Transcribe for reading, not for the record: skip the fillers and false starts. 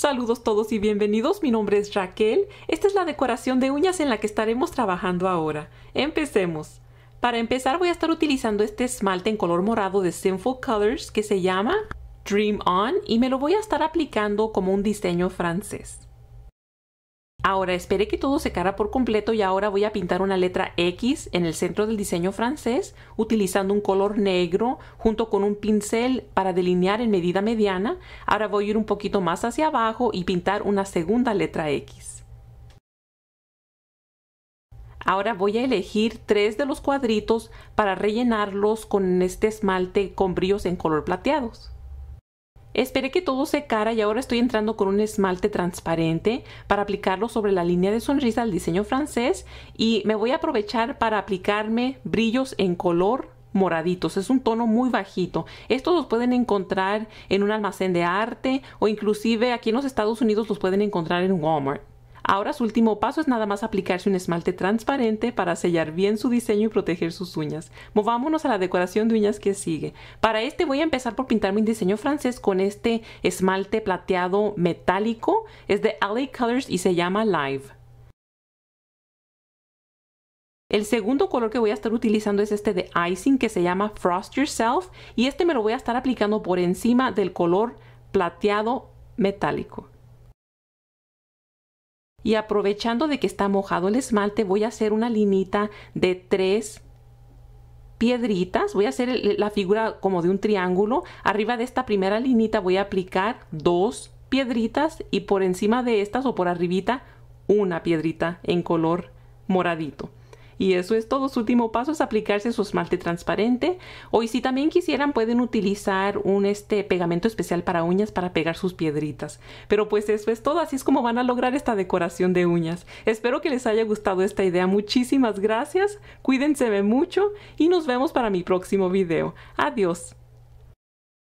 Saludos todos y bienvenidos, mi nombre es Raquel. Esta es la decoración de uñas en la que estaremos trabajando ahora. Empecemos. Para empezar voy a estar utilizando este esmalte en color morado de Sinful Colors que se llama Dream On y me lo voy a estar aplicando como un diseño francés. Ahora esperé que todo secara por completo y ahora voy a pintar una letra X en el centro del diseño francés utilizando un color negro junto con un pincel para delinear en medida mediana. Ahora voy a ir un poquito más hacia abajo y pintar una segunda letra X. Ahora voy a elegir tres de los cuadritos para rellenarlos con este esmalte con brillos en color plateados. Esperé que todo secara y ahora estoy entrando con un esmalte transparente para aplicarlo sobre la línea de sonrisa del diseño francés y me voy a aprovechar para aplicarme brillos en color moraditos. Es un tono muy bajito. Estos los pueden encontrar en un almacén de arte o inclusive aquí en los Estados Unidos los pueden encontrar en Walmart. Ahora su último paso es nada más aplicarse un esmalte transparente para sellar bien su diseño y proteger sus uñas. Movámonos a la decoración de uñas que sigue. Para este voy a empezar por pintar mi diseño francés con este esmalte plateado metálico. Es de L.A Colors y se llama Live. El segundo color que voy a estar utilizando es este de Icing que se llama Frost Yourself y este me lo voy a estar aplicando por encima del color plateado metálico. Y aprovechando de que está mojado el esmalte, voy a hacer una linita de tres piedritas. Voy a hacer la figura como de un triángulo. Arriba de esta primera linita voy a aplicar dos piedritas y por encima de estas o por arribita una piedrita en color moradito. Y eso es todo. Su último paso es aplicarse su esmalte transparente. O si también quisieran pueden utilizar un pegamento especial para uñas para pegar sus piedritas. Pero pues eso es todo. Así es como van a lograr esta decoración de uñas. Espero que les haya gustado esta idea. Muchísimas gracias. Cuídense mucho y nos vemos para mi próximo video. Adiós.